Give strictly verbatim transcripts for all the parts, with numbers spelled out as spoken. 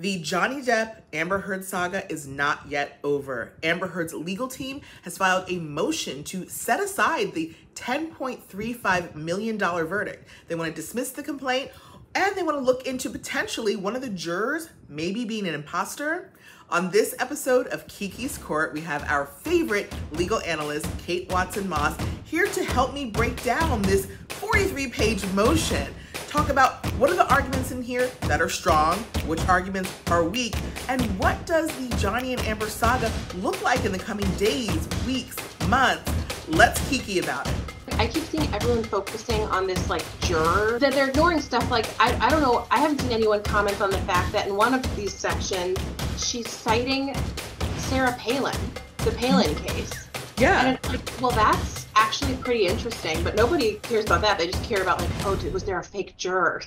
The Johnny Depp Amber Heard saga is not yet over. Amber Heard's legal team has filed a motion to set aside the ten point three five million dollars verdict. They want to dismiss the complaint, and they want to look into potentially one of the jurors maybe being an imposter. On this episode of Kiki's Court, we have our favorite legal analyst, Kate Watson Moss, here to help me break down this forty-three page motion. Talk about what are the arguments in here that are strong, which arguments are weak, and what does the Johnny and Amber saga look like in the coming days, weeks, months? Let's kiki about it. I keep seeing everyone focusing on this like juror, that they're ignoring stuff like, I, I don't know, I haven't seen anyone comment on the fact that in one of these sections, she's citing Sarah Palin, the Palin case. Yeah. And it's like, well, that's actually pretty interesting, but nobody cares about that. They just care about like, oh, was there a fake juror?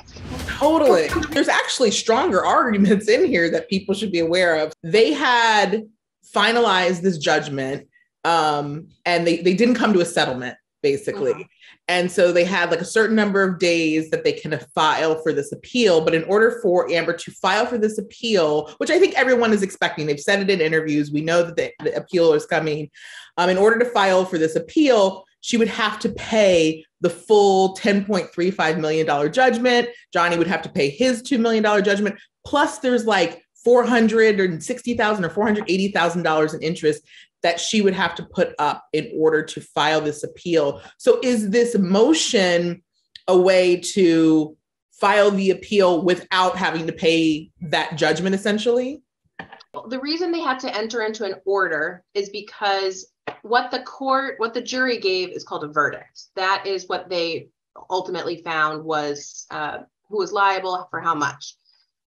Totally. There's actually stronger arguments in here that people should be aware of. They had finalized this judgment um, and they, they didn't come to a settlement, basically. Uh-huh. And so they had like a certain number of days that they can file for this appeal. But in order for Amber to file for this appeal, which I think everyone is expecting, they've said it in interviews, we know that the, the appeal is coming. Um, in order to file for this appeal, she would have to pay the full ten point three five million dollars judgment. Johnny would have to pay his two million dollars judgment. Plus there's like four hundred sixty thousand dollars or four hundred eighty thousand dollars in interest that she would have to put up in order to file this appeal. So is this motion a way to file the appeal without having to pay that judgment, essentially? The reason they had to enter into an order is because what the court, what the jury gave is called a verdict. That is what they ultimately found was uh, who was liable for how much.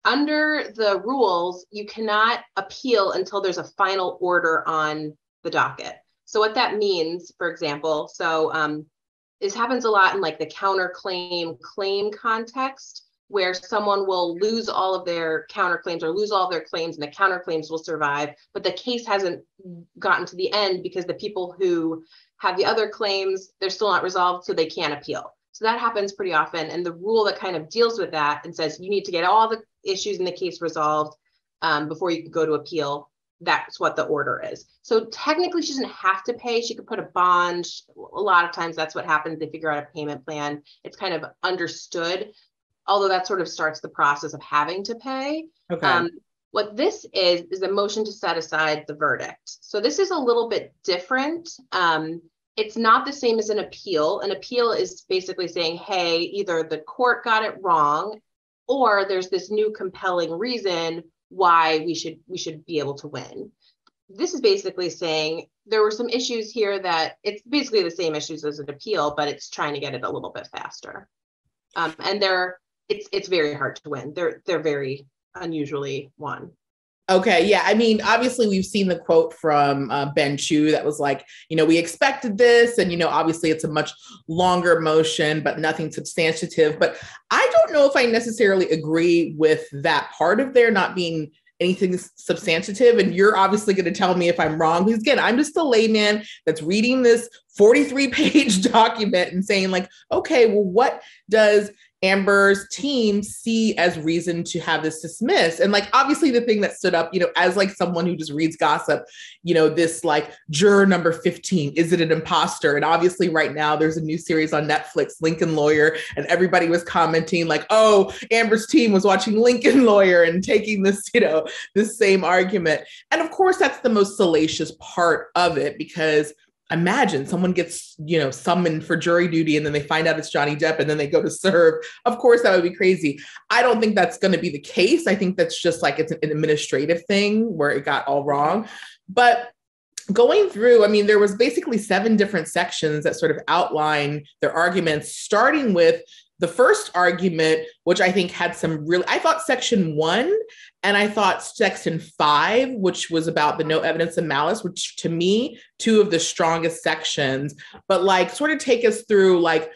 Under the rules, you cannot appeal until there's a final order on the docket. So what that means, for example, so um, this happens a lot in like the counterclaim claim context, where someone will lose all of their counterclaims or lose all of their claims and the counterclaims will survive, but the case hasn't gotten to the end because the people who have the other claims, they're still not resolved, so they can't appeal. So that happens pretty often. And the rule that kind of deals with that and says you need to get all the issues in the case resolved um, before you can go to appeal. That's what the order is. So technically she doesn't have to pay. She could put a bond. A lot of times that's what happens. They figure out a payment plan. It's kind of understood, although that sort of starts the process of having to pay. Okay. Um, what this is, is a motion to set aside the verdict. So this is a little bit different. Um, It's not the same as an appeal. An appeal is basically saying, hey, either the court got it wrong or there's this new compelling reason why we should we should be able to win. This is basically saying there were some issues here that it's basically the same issues as an appeal, but it's trying to get it a little bit faster. Um, and they're it's it's very hard to win. They're they're very unusually won. Okay. Yeah. I mean, obviously we've seen the quote from uh, Ben Chu that was like, you know, we expected this and, you know, obviously it's a much longer motion, but nothing substantive. But I don't know if I necessarily agree with that part of there not being anything substantive. And you're obviously going to tell me if I'm wrong, because again, I'm just a layman that's reading this forty-three page document and saying like, okay, well, what does Amber's team see as reason to have this dismissed? And like, obviously the thing that stood up, you know, as like someone who just reads gossip, you know, this like juror number fifteen, is it an imposter? And obviously right now there's a new series on Netflix, Lincoln Lawyer, and everybody was commenting like, oh, Amber's team was watching Lincoln Lawyer and taking this, you know, this same argument. And of course, that's the most salacious part of it, because imagine someone gets, you know, summoned for jury duty and then they find out it's Johnny Depp and then they go to serve. Of course, that would be crazy. I don't think that's going to be the case. I think that's just like it's an administrative thing where it got all wrong. But going through, I mean, there was basically seven different sections that sort of outline their arguments, starting with the first argument, which I think had some really, I thought section one, and I thought section five, which was about the no evidence of malice, which to me, two of the strongest sections, but like sort of take us through like,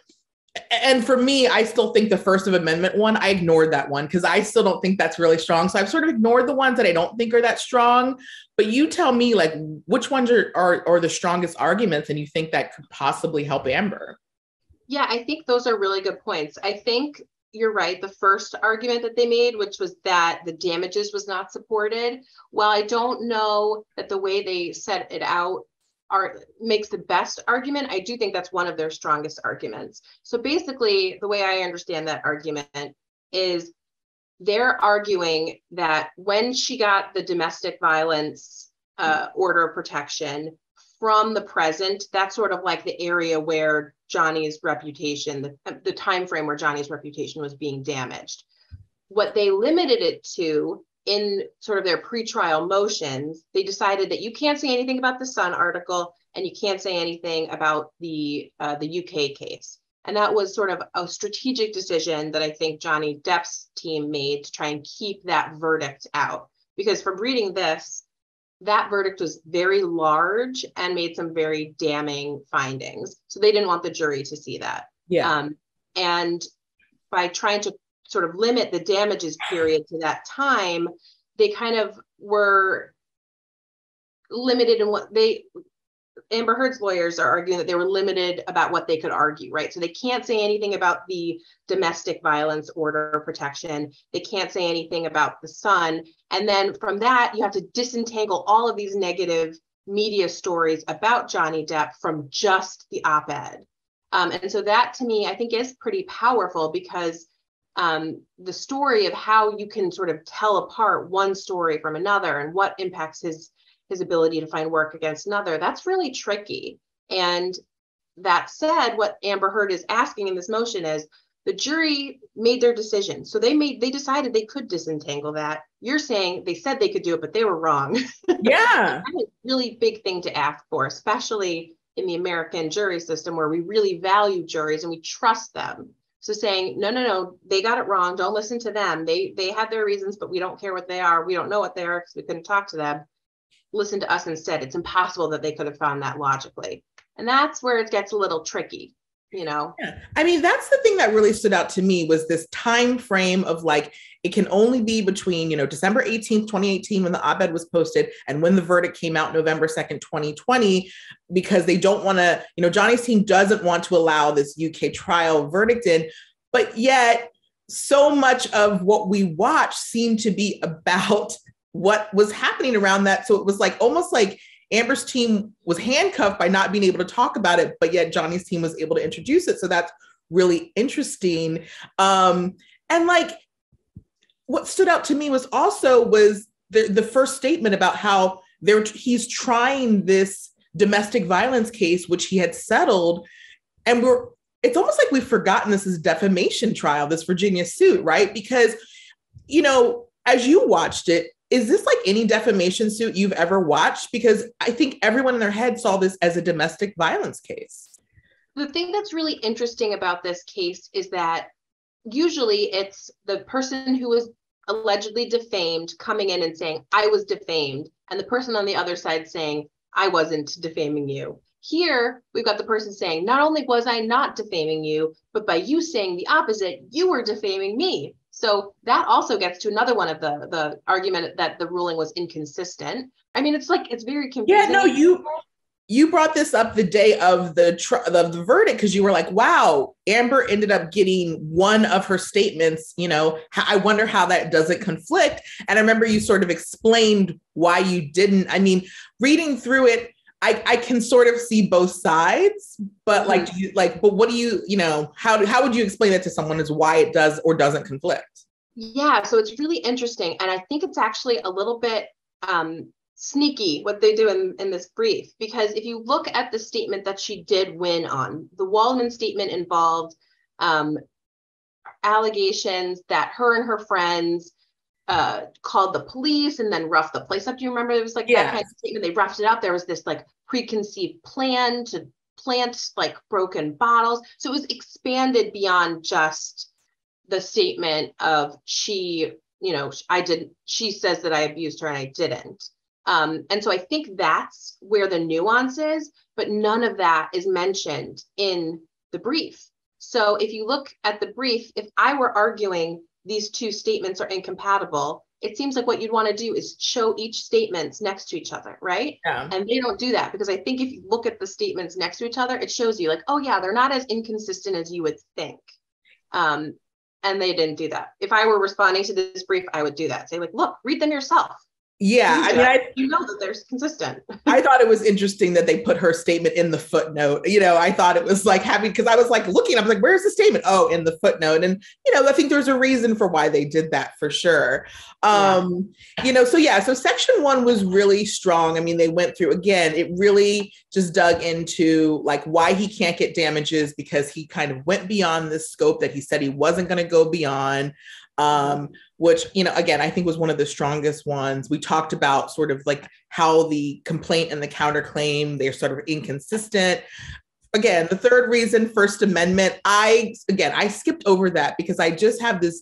and for me, I still think the First Amendment one, I ignored that one because I still don't think that's really strong. So I've sort of ignored the ones that I don't think are that strong, but you tell me like which ones are, are, are the strongest arguments and you think that could possibly help Amber. Yeah, I think those are really good points. I think you're right, the first argument that they made, which was that the damages was not supported. While I don't know that the way they set it out are, makes the best argument, I do think that's one of their strongest arguments. So basically, the way I understand that argument is they're arguing that when she got the domestic violence uh, order of protection from the present, that's sort of like the area where Johnny's reputation, the, the time frame where Johnny's reputation was being damaged. What they limited it to in sort of their pretrial motions, they decided that you can't say anything about the Sun article and you can't say anything about the uh, the U K case. And that was sort of a strategic decision that I think Johnny Depp's team made to try and keep that verdict out. Because from reading this, that verdict was very large and made some very damning findings. So they didn't want the jury to see that. Yeah. Um, and by trying to sort of limit the damages period to that time, they kind of were limited in what they... Amber Heard's lawyers are arguing that they were limited about what they could argue, right? So they can't say anything about the domestic violence order of protection. They can't say anything about the Sun. And then from that, you have to disentangle all of these negative media stories about Johnny Depp from just the op-ed. Um, and so that, to me, I think is pretty powerful, because um, the story of how you can sort of tell apart one story from another and what impacts his his ability to find work against another, that's really tricky. And that said, what Amber Heard is asking in this motion is, the jury made their decision. So they made, they decided they could disentangle that. You're saying they said they could do it, but they were wrong. Yeah. That's a really big thing to ask for, especially in the American jury system where we really value juries and we trust them. So saying, no, no, no, they got it wrong. Don't listen to them. They, they had their reasons, but we don't care what they are. We don't know what they are because we couldn't talk to them. Listen to us instead. It's impossible that they could have found that logically. And that's where it gets a little tricky, you know? Yeah. I mean, that's the thing that really stood out to me was this time frame of like, it can only be between, you know, December eighteenth, twenty eighteen, when the op-ed was posted and when the verdict came out November second, twenty twenty, because they don't want to, you know, Johnny's team doesn't want to allow this U K trial verdict in, but yet so much of what we watch seemed to be about what was happening around that. So it was like almost like Amber's team was handcuffed by not being able to talk about it, but yet Johnny's team was able to introduce it. So that's really interesting. Um, and like what stood out to me was also was the, the first statement about how there he's trying this domestic violence case, which he had settled. And we're it's almost like we've forgotten this is defamation trial, this Virginia suit, right? Because, you know, as you watched it, is this like any defamation suit you've ever watched? Because I think everyone in their head saw this as a domestic violence case. The thing that's really interesting about this case is that usually it's the person who was allegedly defamed coming in and saying, I was defamed, and the person on the other side saying, I wasn't defaming you. Here, we've got the person saying, not only was I not defaming you, but by you saying the opposite, you were defaming me. So that also gets to another one of the, the argument that the ruling was inconsistent. I mean, it's like, it's very confusing. Yeah, no, you you brought this up the day of the, of the verdict because you were like, wow, Amber ended up getting one of her statements. You know, I wonder how that doesn't conflict. And I remember you sort of explained why you didn't. I mean, reading through it, I, I can sort of see both sides, but like, do you, like, but what do you, you know, how do, how would you explain that to someone is why it does or doesn't conflict? Yeah. So it's really interesting. And I think it's actually a little bit um, sneaky what they do in, in this brief, because if you look at the statement that she did win on, the Waldman statement involved um, allegations that her and her friends Uh, called the police and then roughed the place up. Do you remember? It was like yes. That kind of statement. They roughed it up. There was this like preconceived plan to plant like broken bottles. So it was expanded beyond just the statement of she, you know, I didn't, she says that I abused her and I didn't. Um, and so I think that's where the nuance is, but none of that is mentioned in the brief. So if you look at the brief, if I were arguing these two statements are incompatible, it seems like what you'd want to do is show each statements next to each other, right? Yeah. And they don't do that because I think if you look at the statements next to each other, it shows you like, oh yeah, they're not as inconsistent as you would think. Um, And they didn't do that. If I were responding to this brief, I would do that. Say like, look, read them yourself. Yeah. I mean, I, you know that they're consistent. I thought it was interesting that they put her statement in the footnote. You know, I thought it was like having, because I was like looking, I was like, where's the statement? Oh, in the footnote. And, you know, I think there's a reason for why they did that for sure. Um, yeah. You know, so yeah, so section one was really strong. I mean, they went through, again, it really just dug into like why he can't get damages because he kind of went beyond the scope that he said he wasn't going to go beyond. Um, which, you know, again, I think was one of the strongest ones. We talked about sort of like how the complaint and the counterclaim, they're sort of inconsistent. Again, the third reason, First Amendment. I, again, I skipped over that because I just have this,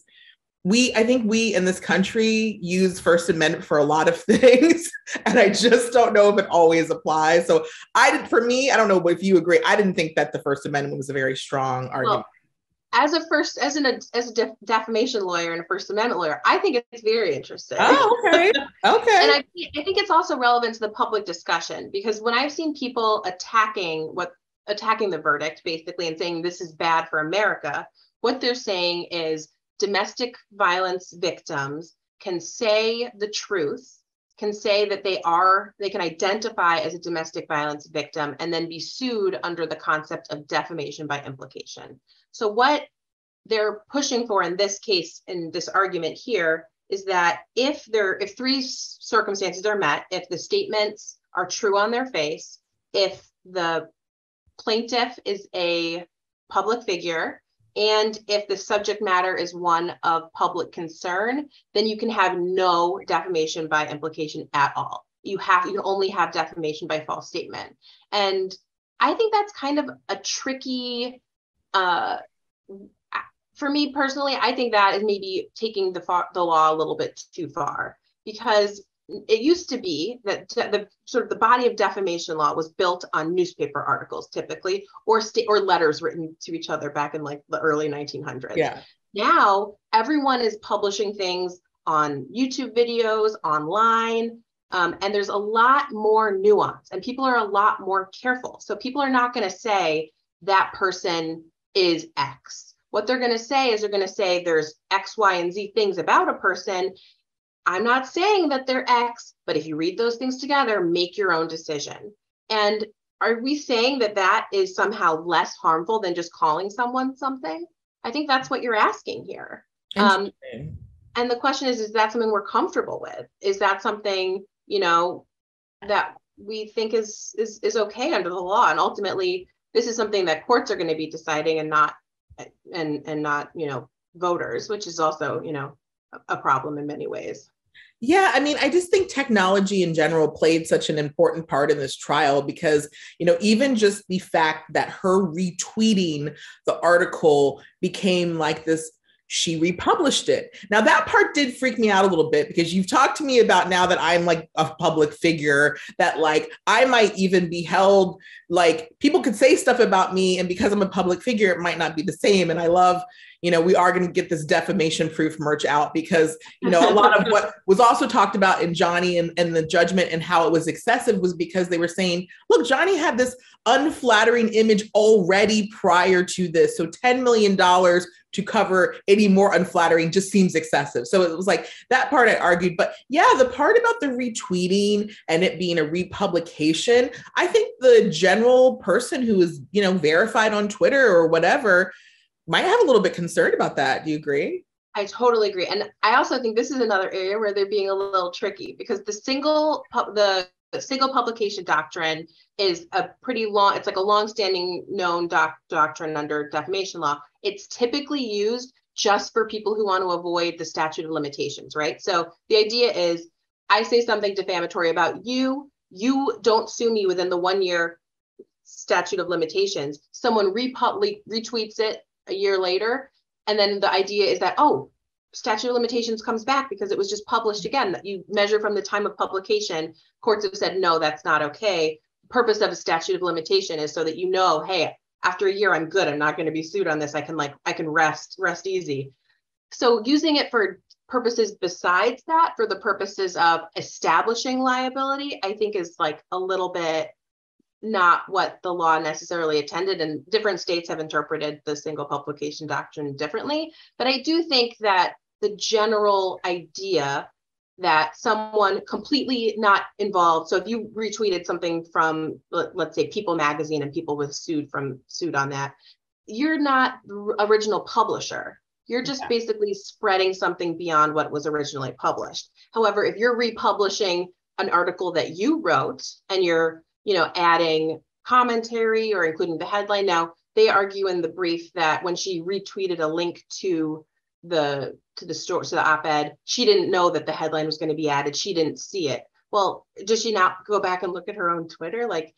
we, I think we in this country use First Amendment for a lot of things. And I just don't know if it always applies. So I did, for me, I don't know if you agree. I didn't think that the First Amendment was a very strong argument. Well, As a first, as an as a def- defamation lawyer and a First Amendment lawyer, I think it's very interesting. Oh, okay, okay. And I, I think it's also relevant to the public discussion because when I've seen people attacking what attacking the verdict basically and saying this is bad for America, what they're saying is domestic violence victims can say the truth, can say that they are they can identify as a domestic violence victim and then be sued under the concept of defamation by implication. So what they're pushing for in this case, in this argument here, is that if there, if three circumstances are met, if the statements are true on their face, if the plaintiff is a public figure, and if the subject matter is one of public concern, then you can have no defamation by implication at all. You have, you can only have defamation by false statement. And I think that's kind of a tricky Uh, for me personally, I think that is maybe taking the far, the law a little bit too far, because it used to be that t- the sort of the body of defamation law was built on newspaper articles typically, or st- or letters written to each other back in like the early nineteen hundreds. Yeah. Now everyone is publishing things on YouTube videos, online, um, and there's a lot more nuance, and people are a lot more careful. So people are not going to say that person is X. What they're going to say is they're going to say there's X, Y, and Z things about a person. I'm not saying that they're X, but if you read those things together, make your own decision. And are we saying that that is somehow less harmful than just calling someone something? I think that's what you're asking here. Um, and the question is, is that something we're comfortable with? Is that something, you know, that we think is is is okay under the law? And ultimately, this is something that courts are going to be deciding and not, and, and not, you know, voters, which is also, you know, a problem in many ways. Yeah. I mean, I just think technology in general played such an important part in this trial because, you know, even just the fact that her retweeting the article became like this, she republished it. Now that part did freak me out a little bit because you've talked to me about now that I'm like a public figure that like, I might even be held, like people could say stuff about me and because I'm a public figure, it might not be the same. And I love, you know, we are going to get this defamation proof merch out because, you know, a lot of what was also talked about in Johnny and, and the judgment and how it was excessive was because they were saying, look, Johnny had this unflattering image already prior to this. So ten million dollars to cover any more unflattering just seems excessive. So it was like that part I argued, but yeah, the part about the retweeting and it being a republication, I think the general person who is, you know, verified on Twitter or whatever might have a little bit concerned about that. Do you agree? I totally agree. And I also think this is another area where they're being a little tricky because the single, pu- the single publication doctrine is a pretty long, it's like a longstanding known doc- doctrine under defamation law. It's typically used just for people who want to avoid the statute of limitations, right? So the idea is I say something defamatory about you, you don't sue me within the one year statute of limitations. Someone republic- retweets it a year later. And then the idea is that, oh, statute of limitations comes back because it was just published again, that you measure from the time of publication. Courts have said, no, that's not okay. The purpose of a statute of limitation is so that, you know, hey, after a year, I'm good. I'm not going to be sued on this. I can like, I can rest, rest easy. So using it for purposes besides that, for the purposes of establishing liability, I think is like a little bit not what the law necessarily intended, and different states have interpreted the single publication doctrine differently. But I do think that the general idea that someone completely not involved, so if you retweeted something from, let's say, People magazine, and people were sued from sued on that, you're not the original publisher. You're just yeah. basically spreading something beyond what was originally published. However, if you're republishing an article that you wrote and you're, you know, adding commentary or including the headline, now they argue in the brief that when she retweeted a link to the to the story, to the op-ed, she didn't know that the headline was going to be added. She didn't see it. Well, does she not go back and look at her own Twitter? Like,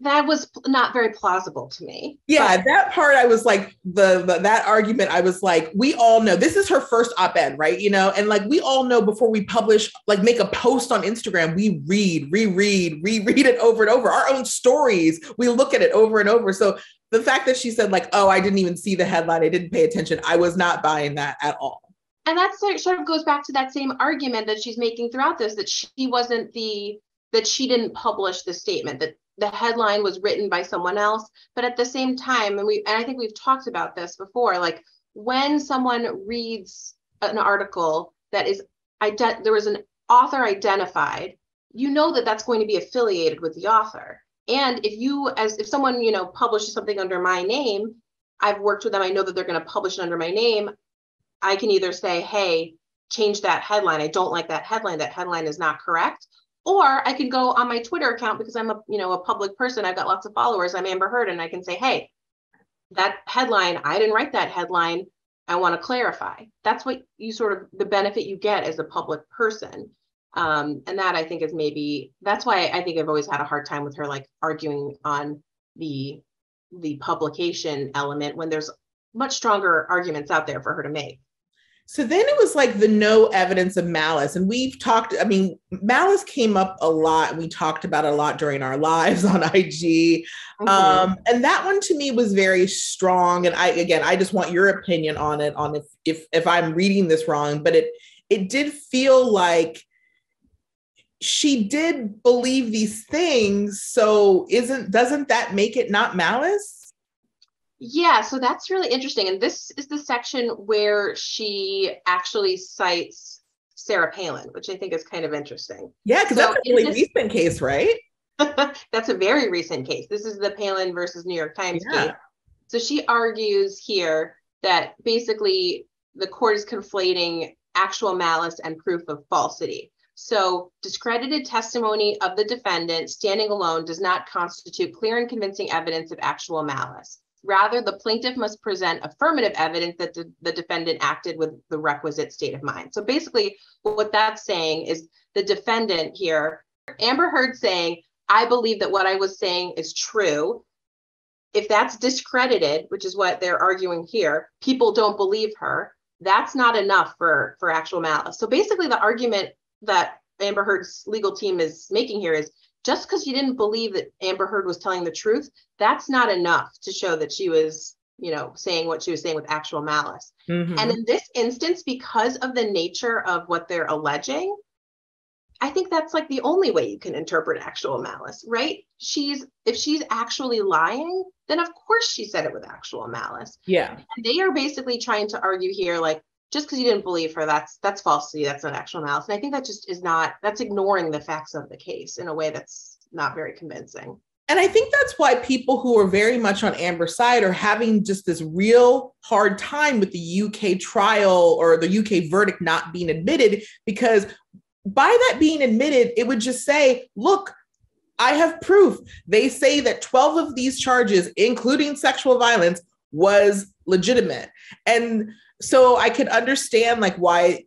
that was not very plausible to me. Yeah, but that part, I was like, the, the that argument, I was like, we all know this is her first op-ed, right? You know, and like, we all know before we publish, like make a post on Instagram, we read, reread, reread it over and over. Our own stories, we look at it over and over. So the fact that she said like, oh, I didn't even see the headline, I didn't pay attention, I was not buying that at all. And that sort of goes back to that same argument that she's making throughout this, that she wasn't the, that she didn't publish the statement, that the headline was written by someone else. But at the same time, and we, and I think we've talked about this before, like when someone reads an article that is, ident- there was an author identified, you know that that's going to be affiliated with the author. And if you, as if someone, you know, publishes something under my name, I've worked with them, I know that they're going to publish it under my name, I can either say, hey, change that headline, I don't like that headline, that headline is not correct. Or I can go on my Twitter account, because I'm a, you know, a public person, I've got lots of followers, I'm Amber Heard, and I can say, hey, that headline, I didn't write that headline, I want to clarify. That's what you sort of, the benefit you get as a public person. Um, and that I think is maybe, that's why I think I've always had a hard time with her, like arguing on the, the publication element when there's much stronger arguments out there for her to make. So then it was like the no evidence of malice. And we've talked, I mean, malice came up a lot. We talked about it a lot during our lives on I G. Mm-hmm. Um, and that one to me was very strong. And I, again, I just want your opinion on it, on if, if, if I'm reading this wrong, but it, it did feel like she did believe these things. So isn't, doesn't that make it not malice? Yeah, so that's really interesting. And this is the section where she actually cites Sarah Palin, which I think is kind of interesting. Yeah, because so that's a really this, recent case, right? That's a very recent case. This is the Palin versus New York Times yeah. case. So she argues here that basically the court is conflating actual malice and proof of falsity. So discredited testimony of the defendant standing alone does not constitute clear and convincing evidence of actual malice. Rather, the plaintiff must present affirmative evidence that the, the defendant acted with the requisite state of mind. So basically what that's saying is the defendant here, Amber Heard, saying, I believe that what I was saying is true. If that's discredited, which is what they're arguing here, people don't believe her. That's not enough for, for actual malice. So basically the argument that Amber Heard's legal team is making here is, just because you didn't believe that Amber Heard was telling the truth, that's not enough to show that she was, you know, saying what she was saying with actual malice. Mm-hmm. And in this instance, because of the nature of what they're alleging, I think that's like the only way you can interpret actual malice, right? She's, if she's actually lying, then of course she said it with actual malice. Yeah. And they are basically trying to argue here, like, just because you didn't believe her, that's that's falsity, that's not actual malice. And I think that just is not, that's ignoring the facts of the case in a way that's not very convincing. And I think that's why people who are very much on Amber's side are having just this real hard time with the U K trial or the U K verdict not being admitted, because by that being admitted, it would just say, look, I have proof. They say that twelve of these charges, including sexual violence, was legitimate. And so I could understand like why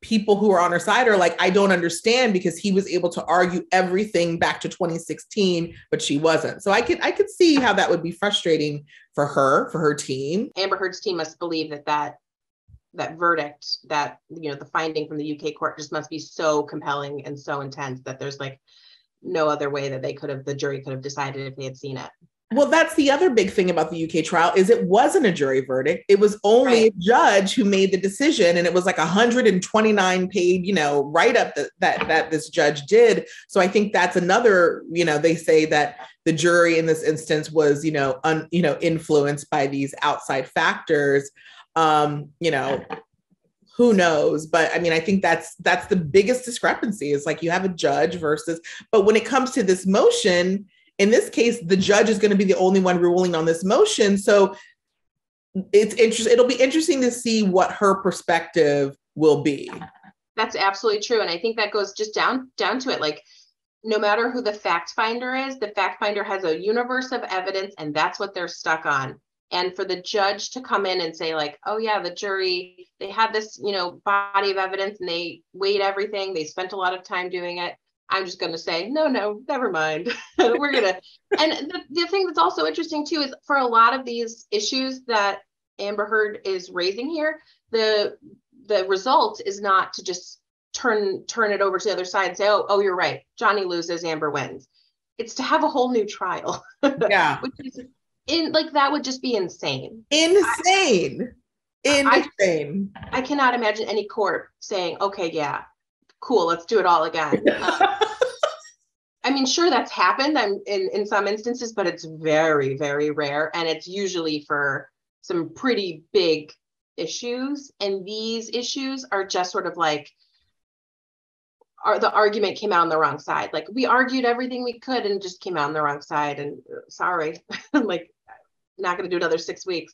people who are on her side are like, I don't understand, because he was able to argue everything back to twenty sixteen, but she wasn't. So I could, I could see how that would be frustrating for her, for her team. Amber Heard's team must believe that that, that verdict, that, you know, the finding from the U K court just must be so compelling and so intense that there's like no other way that they could have, the jury could have decided if they had seen it. Well, that's the other big thing about the U K trial is it wasn't a jury verdict. It was only right. a judge who made the decision. And it was like one hundred twenty-nine page, you know, write-up that, that, that this judge did. So I think that's another, you know, they say that the jury in this instance was, you know, un, you know, influenced by these outside factors, um, you know, who knows? But I mean, I think that's, that's the biggest discrepancy is like you have a judge versus, but when it comes to this motion, in this case, the judge is going to be the only one ruling on this motion. So it's interesting. It'll be interesting to see what her perspective will be. That's absolutely true. And I think that goes just down, down to it. Like, no matter who the fact finder is, the fact finder has a universe of evidence and that's what they're stuck on. And for the judge to come in and say like, oh yeah, the jury, they had this, you know, body of evidence and they weighed everything. They spent a lot of time doing it. I'm just going to say, no, no, never mind. We're going to. And the, the thing that's also interesting, too, is for a lot of these issues that Amber Heard is raising here, the the result is not to just turn turn it over to the other side and say, oh, oh, you're right. Johnny loses, Amber wins. It's to have a whole new trial. Yeah. Which is in, like, that would just be insane. Insane. I, insane. I, I cannot imagine any court saying, okay, yeah. Cool, let's do it all again. Um, I mean, sure, that's happened I'm, in, in some instances, but it's very, very rare. And it's usually for some pretty big issues. And these issues are just sort of like, are, the argument came out on the wrong side. Like, we argued everything we could and just came out on the wrong side. And uh, sorry, like, not going to do another six weeks.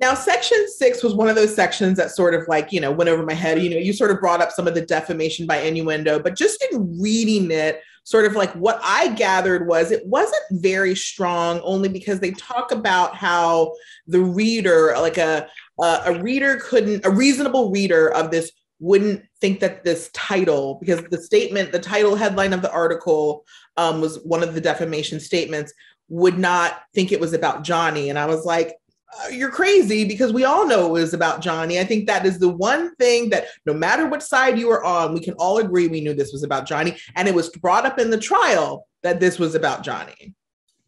Now, Section six was one of those sections that sort of like, you know, went over my head. You know, you sort of brought up some of the defamation by innuendo, but just in reading it, sort of like what I gathered was it wasn't very strong, only because they talk about how the reader, like a, a, a reader couldn't, a reasonable reader of this wouldn't think that this title, because the statement, the title headline of the article um, was one of the defamation statements, would not think it was about Johnny. And I was like, you're crazy, because we all know it was about Johnny. I think that is the one thing that no matter what side you were on, we can all agree we knew this was about Johnny. And it was brought up in the trial that this was about Johnny.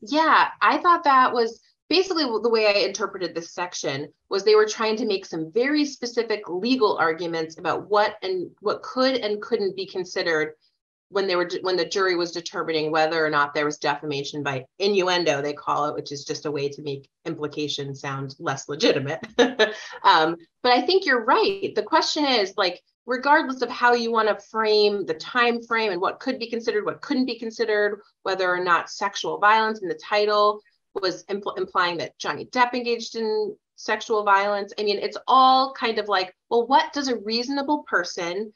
Yeah, I thought that was basically the way I interpreted this section was they were trying to make some very specific legal arguments about what and what could and couldn't be considered when they were when the jury was determining whether or not there was defamation by innuendo, they call it, which is just a way to make implication sound less legitimate. um, but I think you're right. The question is, like, regardless of how you want to frame the time frame and what could be considered, what couldn't be considered, whether or not sexual violence in the title was impl- implying that Johnny Depp engaged in sexual violence. I mean, it's all kind of like, well, what does a reasonable person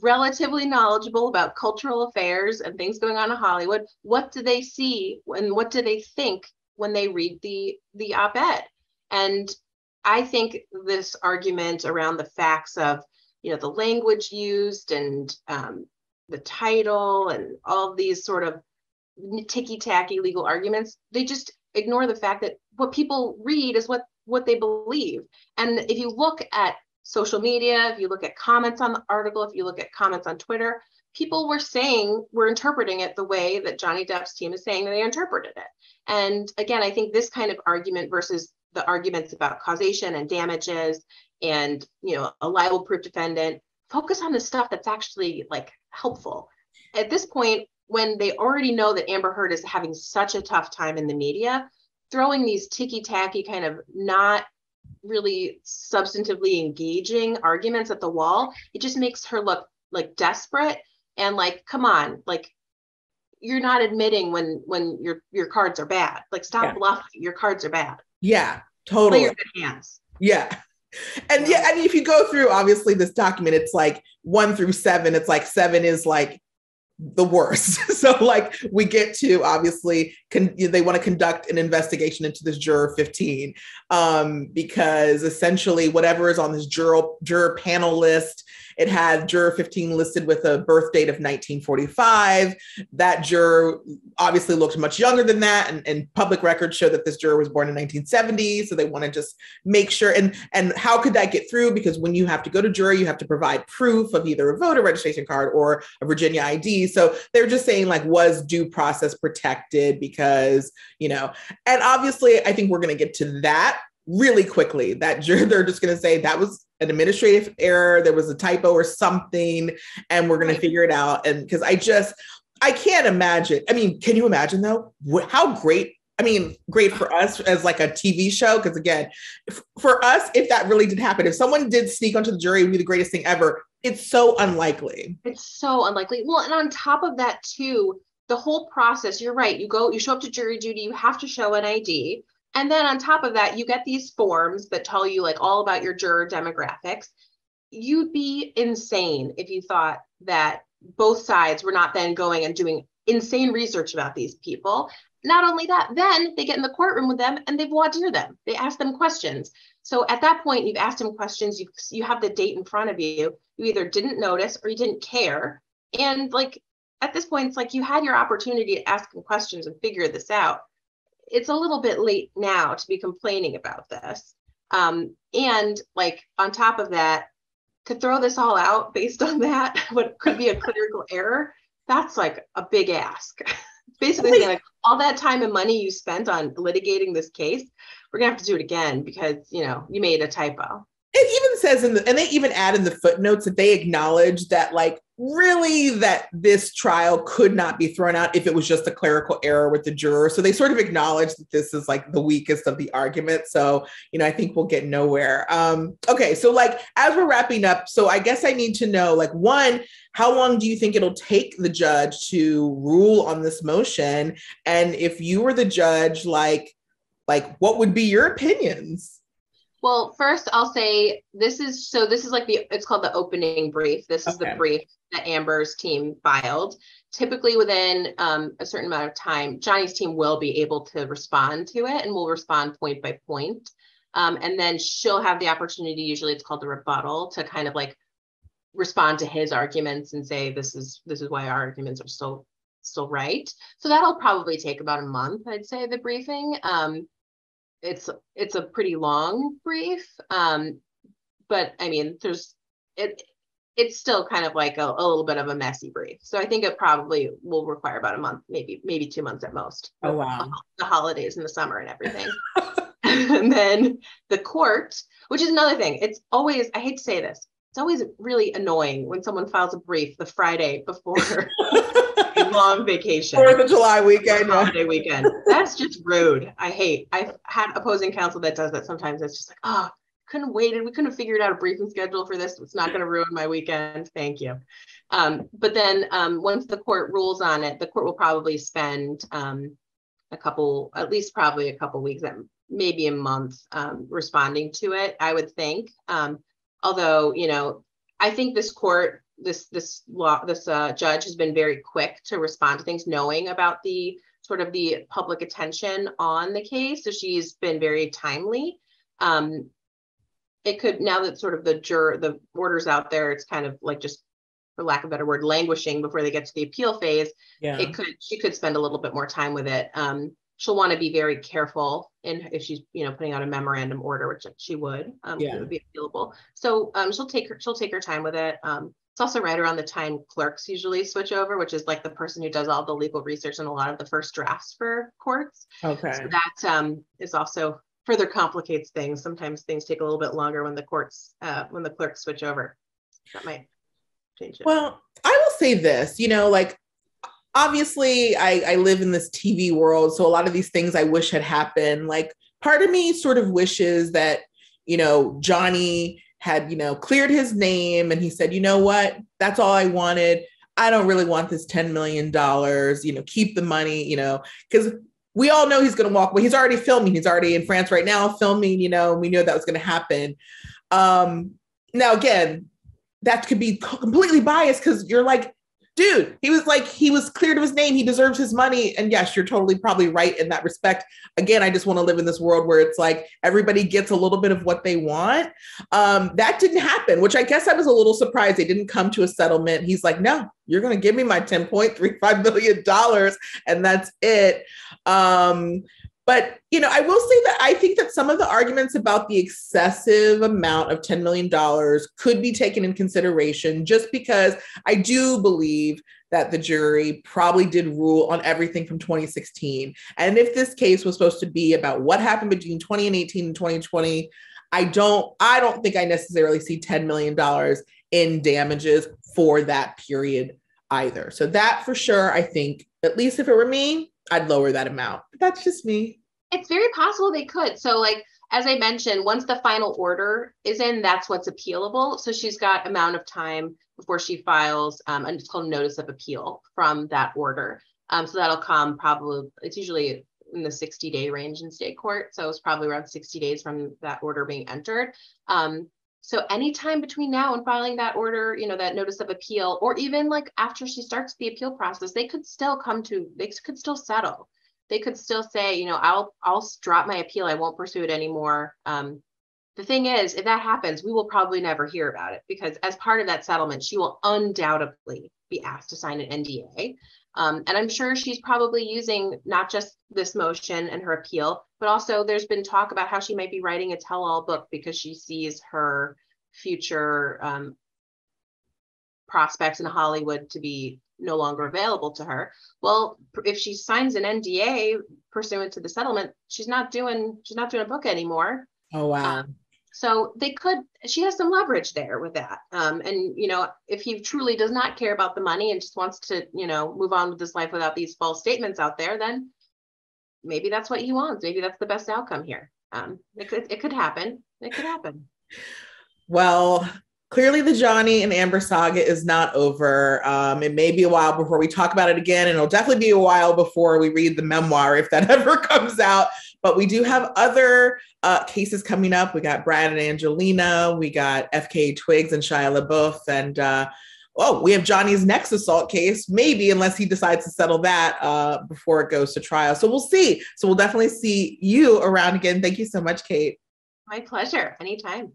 relatively knowledgeable about cultural affairs and things going on in Hollywood, what do they see and what do they think when they read the the op-ed? And I think this argument around the facts of, you know, the language used and um, the title and all these sort of ticky-tacky legal arguments, they just ignore the fact that what people read is what what they believe. And if you look at social media, if you look at comments on the article, if you look at comments on Twitter, people were saying, we're interpreting it the way that Johnny Depp's team is saying that they interpreted it. And again, I think this kind of argument versus the arguments about causation and damages and, you know, a libel proof defendant, focus on the stuff that's actually like helpful. At this point, when they already know that Amber Heard is having such a tough time in the media, throwing these ticky-tacky kind of not really substantively engaging arguments at the wall, it just makes her look like desperate and like, come on, like, you're not admitting when when your your cards are bad. Like, stop yeah. bluffing. Your cards are bad. Yeah, totally. Play your good hands. Yeah. And yeah, I mean, if you go through obviously this document, it's like one through seven. It's like seven is like the worst. So like we get to obviously con- they want to conduct an investigation into this juror fifteen um, because essentially whatever is on this juror juror panel list It had juror fifteen listed with a birth date of nineteen forty-five. That juror obviously looked much younger than that. And, and public records show that this juror was born in nineteen seventy. So they want to just make sure. And, and how could that get through? Because when you have to go to jury, you have to provide proof of either a voter registration card or a Virginia I D. So they're just saying, like, was due process protected? Because, you know, and obviously I think we're going to get to that really quickly. That juror, they're just going to say that was an administrative error. There was a typo or something, and we're going to figure it out. And because I just, I can't imagine. I mean, can you imagine though? How great, I mean, great for us as like a T V show. Because again, f- for us, if that really did happen, if someone did sneak onto the jury, it would be the greatest thing ever. It's so unlikely. It's so unlikely. Well, and on top of that too, the whole process, you're right. You go, you show up to jury duty, you have to show an I D. And then on top of that, you get these forms that tell you like all about your juror demographics. You'd be insane if you thought that both sides were not then going and doing insane research about these people. Not only that, then they get in the courtroom with them and they voir dire them. They ask them questions. So at that point, you've asked them questions. You you have the date in front of you. You either didn't notice or you didn't care. And like at this point, it's like you had your opportunity to ask them questions and figure this out. It's a little bit late now to be complaining about this. Um, and like on top of that, to throw this all out based on that, what could be a clerical error, that's like a big ask. Basically, like all that time and money you spent on litigating this case, we're gonna have to do it again because, you know, you made a typo. It even says in the, and they even add in the footnotes that they acknowledge that like really that this trial could not be thrown out if it was just a clerical error with the juror. So they sort of acknowledge that this is like the weakest of the argument. So, you know, I think we'll get nowhere. Um, okay. So like, as we're wrapping up, so I guess I need to know, like, one, how long do you think it'll take the judge to rule on this motion? And if you were the judge, like, like what would be your opinions? Well, first I'll say this is, so this is like the, it's called the opening brief. This okay. is the brief that Amber's team filed. Typically within um, a certain amount of time, Johnny's team will be able to respond to it and will respond point by point. Um, and then she'll have the opportunity, usually it's called the rebuttal, to kind of like respond to his arguments and say, this is, this is why our arguments are still, still right. So that'll probably take about a month, I'd say, the briefing. Um, It's it's a pretty long brief, um, but I mean, there's it. It's still kind of like a, a little bit of a messy brief. So I think it probably will require about a month, maybe maybe two months at most. Oh wow! The holidays and the summer and everything, and then the court, which is another thing. It's always, I hate to say this, it's always really annoying when someone files a brief the Friday before. Long vacation. Fourth of July weekend. Holiday weekend. That's just rude. I hate. I've had opposing counsel that does that sometimes. It's just like, oh, couldn't wait. We couldn't have figured out a briefing schedule for this. It's not going to ruin my weekend. Thank you. Um, but then um, once the court rules on it, the court will probably spend um, a couple, at least probably a couple weeks, maybe a month um, responding to it, I would think. Um, although, you know, I think this court This this law this uh, judge has been very quick to respond to things, knowing about the sort of the public attention on the case. So she's been very timely. Um, it could, now that sort of the juror the order's out there, it's kind of like just, for lack of a better word, languishing before they get to the appeal phase. Yeah. It could she could spend a little bit more time with it. Um, she'll want to be very careful in if she's you know putting out a memorandum order, which she would. Um, yeah. It would be appealable. So um, she'll take her she'll take her time with it. Um, It's also right around the time clerks usually switch over, which is like the person who does all the legal research and a lot of the first drafts for courts. Okay. So that um, is also further complicates things. Sometimes things take a little bit longer when the courts, uh, when the clerks switch over. That might change it. Well, I will say this, you know, like, obviously I, I live in this T V world. So a lot of these things I wish had happened. Like, part of me sort of wishes that, you know, Johnny had, you know, cleared his name and he said, you know what, that's all I wanted. I don't really want this ten million dollars, you know, keep the money, you know, because we all know he's going to walk away. He's already filming. He's already in France right now filming, you know, we knew that was going to happen. Um, now, again, that could be completely biased because you're like, dude, he was like, he was clear to his name. He deserves his money. And yes, you're totally probably right in that respect. Again, I just want to live in this world where it's like everybody gets a little bit of what they want. Um, that didn't happen, which I guess I was a little surprised. They didn't come to a settlement. He's like, no, you're going to give me my ten point three five million dollars and that's it. Um, But, you know, I will say that I think that some of the arguments about the excessive amount of ten million dollars could be taken in consideration, just because I do believe that the jury probably did rule on everything from twenty sixteen. And if this case was supposed to be about what happened between twenty eighteen and twenty twenty, I don't I don't think I necessarily see ten million dollars in damages for that period either. So that for sure, I think, at least if it were me, I'd lower that amount. But that's just me. It's very possible they could. So like, as I mentioned, once the final order is in, that's what's appealable. So she's got amount of time before she files, um, and it's called notice of appeal from that order. Um, so that'll come probably, it's usually in the sixty day range in state court. So it's probably around sixty days from that order being entered. Um, So anytime between now and filing that order, you know, that notice of appeal, or even like after she starts the appeal process, they could still come to, they could still settle. They could still say, you know, I'll, I'll drop my appeal. I won't pursue it anymore. Um, the thing is, if that happens, we will probably never hear about it, because as part of that settlement, she will undoubtedly be asked to sign an N D A. Um, and I'm sure she's probably using not just this motion and her appeal, but also there's been talk about how she might be writing a tell-all book because she sees her future um, prospects in Hollywood to be no longer available to her. Well, if she signs an N D A pursuant to the settlement, she's not doing she's not doing a book anymore. Oh, wow. Um, So they could, she has some leverage there with that. Um, and, you know, if he truly does not care about the money and just wants to, you know, move on with his life without these false statements out there, then maybe that's what he wants. Maybe that's the best outcome here. Um, it could, it could happen. It could happen. Well, clearly the Johnny and Amber saga is not over. Um, it may be a while before we talk about it again, and it'll definitely be a while before we read the memoir, if that ever comes out. But we do have other uh, cases coming up. We got Brad and Angelina. We got F K A Twigs and Shia LaBeouf. And, uh, oh, we have Johnny's next assault case, maybe, unless he decides to settle that uh, before it goes to trial. So we'll see. So we'll definitely see you around again. Thank you so much, Kate. My pleasure. Anytime.